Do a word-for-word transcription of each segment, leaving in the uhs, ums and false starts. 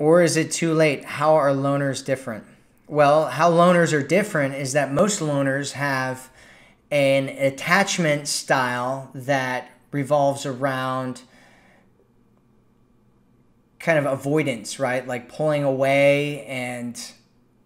Or is it too late? How are loners different? Well, how loners are different is that most loners have an attachment style that revolves around kind of avoidance, right? Like pulling away and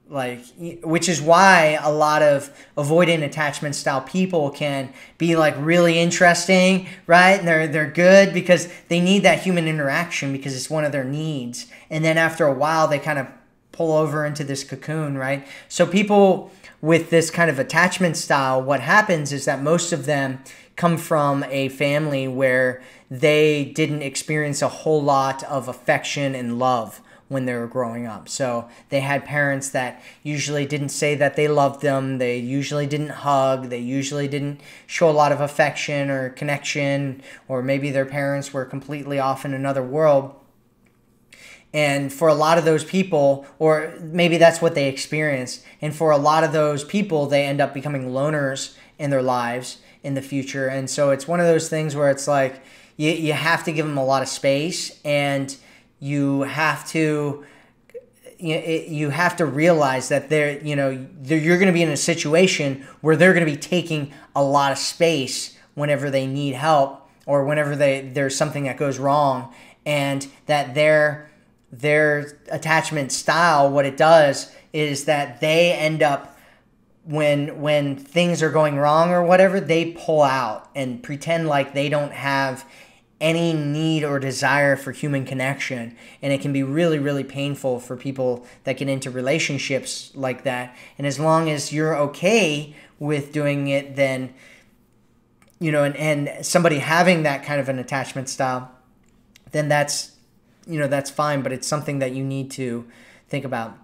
like, which is why a lot of avoidant attachment style people can be like really interesting, right? And they're, they're good because they need that human interaction because it's one of their needs. And then after a while, they kind of pull over into this cocoon, right? So people with this kind of attachment style, what happens is that most of them come from a family where they didn't experience a whole lot of affection and love when they were growing up. So they had parents that usually didn't say that they loved them. They usually didn't hug. They usually didn't show a lot of affection or connection, or maybe their parents were completely off in another world. And for a lot of those people, or maybe that's what they experienced. And for a lot of those people, they end up becoming loners in their lives in the future. And so it's one of those things where it's like, you, you have to give them a lot of space, and you have to, you have to realize that they're, you know, they're, you're going to be in a situation where they're going to be taking a lot of space whenever they need help, or whenever they, there's something that goes wrong, and that their, their attachment style, what it does is that they end up, when when things are going wrong or whatever, they pull out and pretend like they don't have any need or desire for human connection. And it can be really, really painful for people that get into relationships like that. And as long as you're okay with doing it, then, you know, and, and somebody having that kind of an attachment style, then that's, you know, that's fine. But it's something that you need to think about.